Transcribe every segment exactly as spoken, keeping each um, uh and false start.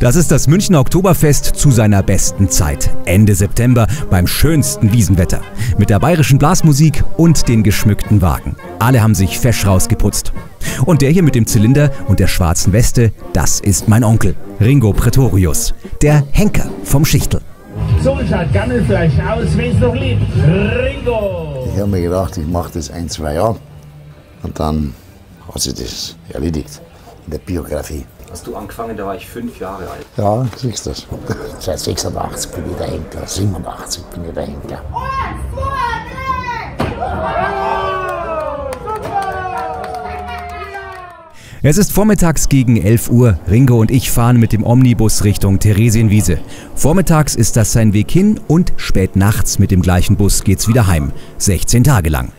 Das ist das Münchner Oktoberfest zu seiner besten Zeit. Ende September beim schönsten Wiesenwetter. Mit der bayerischen Blasmusik und den geschmückten Wagen. Alle haben sich fesch rausgeputzt. Und der hier mit dem Zylinder und der schwarzen Weste, das ist mein Onkel, Ringo Praetorius, der Henker vom Schichtl. So schaut Gammelfleisch aus, wenn's noch lebt. Ringo! Ich habe mir gedacht, ich mache das ein, zwei Jahre. Und dann hat sich das erledigt in der Biografie. Hast du angefangen, da war ich fünf Jahre alt. Ja, siehst du das. Seit sechsundachtzig bin ich der Henker, siebenundachtzig bin ich der Henker. Es ist vormittags gegen elf Uhr. Ringo und ich fahren mit dem Omnibus Richtung Theresienwiese. Vormittags ist das sein Weg hin und spät nachts mit dem gleichen Bus geht's wieder heim. sechzehn Tage lang.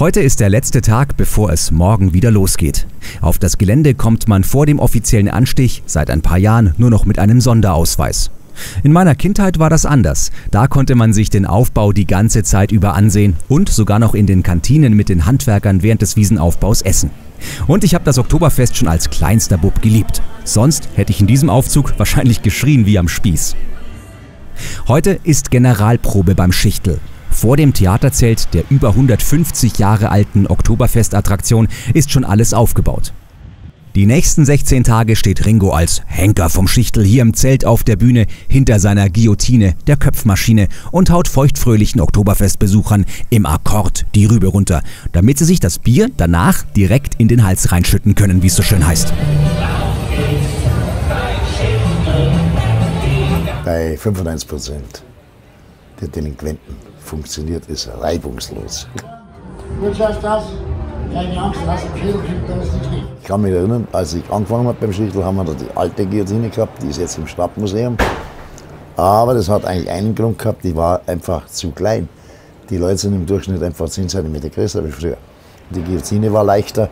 Heute ist der letzte Tag, bevor es morgen wieder losgeht. Auf das Gelände kommt man vor dem offiziellen Anstich seit ein paar Jahren nur noch mit einem Sonderausweis. In meiner Kindheit war das anders. Da konnte man sich den Aufbau die ganze Zeit über ansehen und sogar noch in den Kantinen mit den Handwerkern während des Wiesenaufbaus essen. Und ich habe das Oktoberfest schon als kleinster Bub geliebt. Sonst hätte ich in diesem Aufzug wahrscheinlich geschrien wie am Spieß. Heute ist Generalprobe beim Schichtl. Vor dem Theaterzelt der über hundertfünfzig Jahre alten Oktoberfestattraktion ist schon alles aufgebaut. Die nächsten sechzehn Tage steht Ringo als Henker vom Schichtl hier im Zelt auf der Bühne hinter seiner Guillotine, der Köpfmaschine, und haut feuchtfröhlichen Oktoberfestbesuchern im Akkord die Rübe runter, damit sie sich das Bier danach direkt in den Hals reinschütten können, wie es so schön heißt. Bei fünfundneunzig Prozent der Delinquenten funktioniert es reibungslos. Gut, schaust das? Ich kann mich erinnern, als ich angefangen habe beim Schichtl, haben wir da die alte Guillotine gehabt, die ist jetzt im Stadtmuseum. Aber das hat eigentlich einen Grund gehabt, die war einfach zu klein. Die Leute sind im Durchschnitt einfach zehn Zentimeter größer als früher. Die Guillotine war leichter,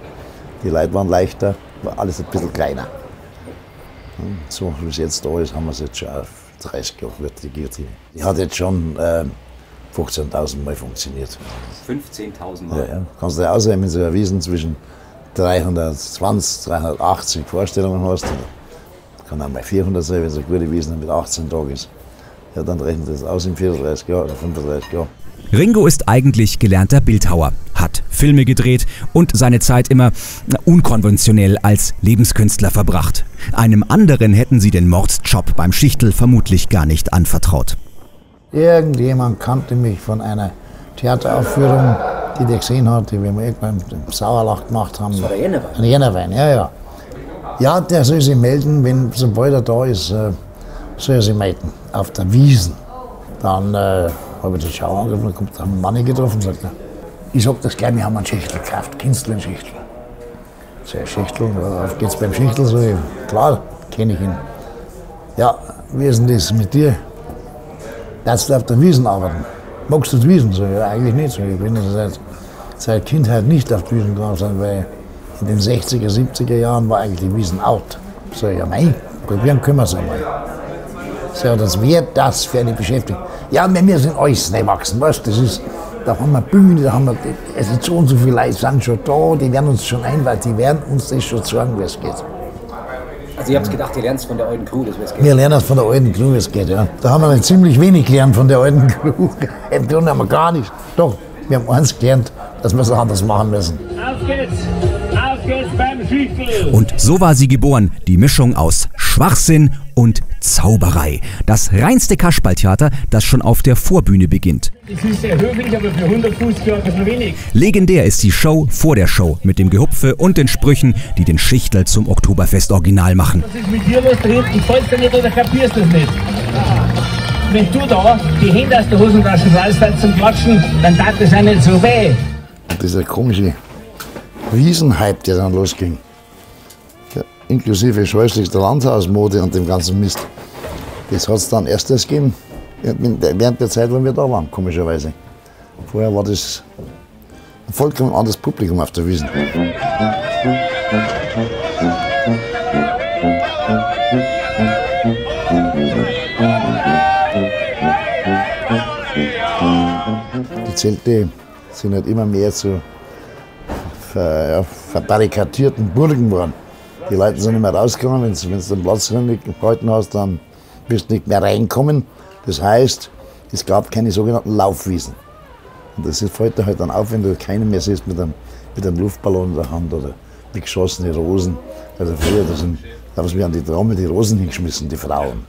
die Leute waren leichter, war alles ein bisschen kleiner. Und so wie es jetzt da ist, haben wir es jetzt schon auf dreißig Jahre wird die Guillotine. Die hat jetzt schon äh, fünfzehntausend Mal funktioniert. fünfzehntausend Mal? Ja, ja. Kannst du dir ausrechnen, wenn du bei Wiesn zwischen dreihundertzwanzig, dreihundertachtzig Vorstellungen hast. Kann auch mal vierhundert sein, wenn es eine gute Wiesn mit achtzehn Tagen ist. Ja, dann rechnet das aus in vierunddreißig Jahren oder fünfunddreißig Jahren. Ringo ist eigentlich gelernter Bildhauer, hat Filme gedreht und seine Zeit immer unkonventionell als Lebenskünstler verbracht. Einem anderen hätten sie den Mordsjob beim Schichtl vermutlich gar nicht anvertraut. Irgendjemand kannte mich von einer Theateraufführung, die der gesehen hatte, wie wir irgendwann im Sauerlach gemacht haben. Das war der Jännerwein. Ein Jännerwein, ja, ja. Ja, der soll sich melden, wenn, sobald er da ist, soll er sich melden, auf der Wiesn. Dann äh, habe ich den Schau angerufen, dann kommt einen Mann getroffen und sagt, ich sag das gleich, wir haben einen Schichtl gekauft, kennst du den Schichtl? So, ja, Schichtl, auf geht's beim Schichtl, so, ja, klar, kenne ich ihn. Ja, wie ist denn das mit dir? Dass du auf der Wiesn arbeiten. Magst du die Wiesn? So, ja, eigentlich nicht. So, ich bin seit, seit Kindheit nicht auf die Wiesn gegangen, weil in den sechziger, siebziger Jahren war eigentlich die Wiesn out. So, ja, nein, probieren können wir es einmal. So, das wäre das für eine Beschäftigung. Ja, wir sind alles reingewachsen, weißt du, das ist, da haben wir Bühne, da haben wir, es sind so und so viele Leute, sind schon da, die werden uns schon einweihen, die werden uns das schon sagen, wie es geht. Also ihr habt gedacht, ihr lernt es von der alten Crew, wie es geht? Wir lernen es von der alten Crew, wie es geht, ja. Da haben wir ziemlich wenig gelernt von der alten Crew. Im Grunde haben wir gar nichts. Doch, wir haben eins gelernt, dass wir es anders machen müssen. Auf geht's, auf geht's beim Schichtl! Und so war sie geboren, die Mischung aus Schwachsinn und Zauberei. Das reinste Kasperltheater, das schon auf der Vorbühne beginnt. Es ist sehr höflich, aber für hundert Fuß gehört das nur wenig. Legendär ist die Show vor der Show mit dem Gehupfe und den Sprüchen, die den Schichtl zum Oktoberfest-Original machen. Was ist mit dir los da hinten? Fallst du nicht oder kapierst du es nicht? Wenn du da die Hände aus der Hosentasche rausfällst zum Klatschen, dann tat das auch nicht so weh. Dieser komische Wiesenhype, der dann losging. Inklusive scheußlichster Landhausmode und dem ganzen Mist. Das hat es dann erst erst gegeben, während der Zeit, wo wir da waren, komischerweise. Vorher war das ein vollkommen anderes Publikum auf der Wiesn. Die Zelte sind halt immer mehr zu ver, ja, verbarrikadierten Burgen geworden. Die Leute sind nicht mehr rausgekommen. Wenn du den Platz nicht gehalten hast, dann bist du nicht mehr reinkommen. Das heißt, es gab keine sogenannten Laufwiesen. Und das fällt dir halt dann auf, wenn du keinen mehr siehst mit einem, mit einem Luftballon in der Hand oder wie geschossene Rosen. Also früher, da sind, da haben wir an die Trommel die Rosen hingeschmissen, die Frauen.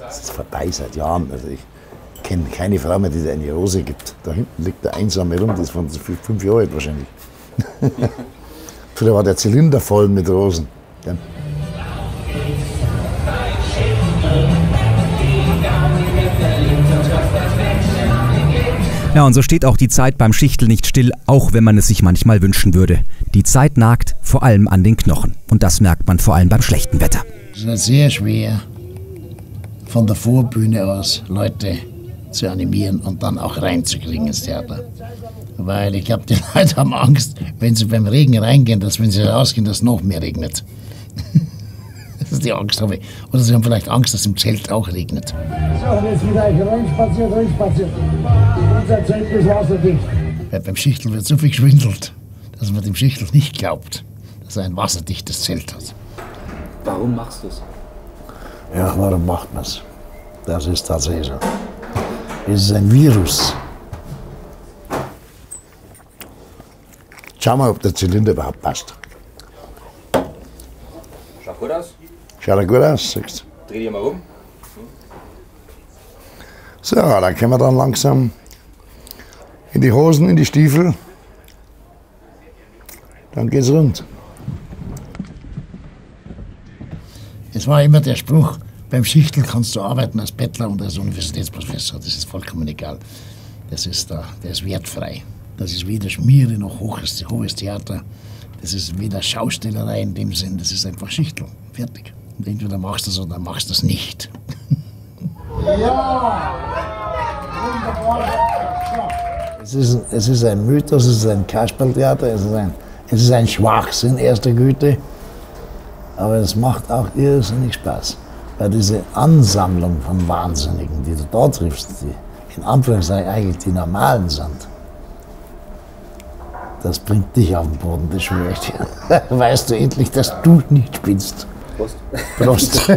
Das ist vorbei seit Jahren. Also ich kenne keine Frau mehr, die dir eine Rose gibt. Da hinten liegt der Einsame rum, das ist von fünf Jahren alt wahrscheinlich. Früher war der Zylinder voll mit Rosen. Ja. Ja, und so steht auch die Zeit beim Schichtl nicht still, auch wenn man es sich manchmal wünschen würde. Die Zeit nagt vor allem an den Knochen. Und das merkt man vor allem beim schlechten Wetter. Es ist sehr schwer, von der Vorbühne aus Leute zu animieren und dann auch reinzukriegen ins Theater. Weil ich glaube, die Leute haben Angst, wenn sie beim Regen reingehen, dass wenn sie rausgehen, dass es noch mehr regnet. Das ist die Angst, habe ich. Oder sie haben vielleicht Angst, dass es im Zelt auch regnet. So, jetzt wieder reinspaziert, reinspaziert. Unser Zelt ist wasserdicht. Weil beim Schichtl wird so viel geschwindelt, dass man dem Schichtl nicht glaubt, dass er ein wasserdichtes Zelt hat. Warum machst du es? Ja, warum macht man es? Das ist tatsächlich so. Es ist ein Virus. Schau mal, ob der Zylinder überhaupt passt. Schaut gut aus. Schaut gut aus, siehst du. Dreh dich mal um. So, dann können wir dann langsam in die Hosen, in die Stiefel. Dann geht's rund. Es war immer der Spruch, beim Schichtl kannst du arbeiten als Bettler und als Universitätsprofessor. Das ist vollkommen egal. Das ist, da, das ist wertfrei. Das ist weder Schmiere noch hohes, hohes Theater. Das ist weder Schaustellerei in dem Sinn. Das ist einfach Schichtl. Fertig. Und entweder machst du es oder machst du es nicht. Ja! Es ist, es ist ein Mythos, es ist ein Kasperltheater, es ist ein, es ist ein Schwachsinn erster Güte. Aber es macht auch irrsinnig Spaß. Weil diese Ansammlung von Wahnsinnigen, die du dort triffst, die in Anführungszeichen eigentlich die Normalen sind, das bringt dich auf den Boden, das schwöre ich dir. Weißt du endlich, dass du nicht spinnst. Prost. Prost.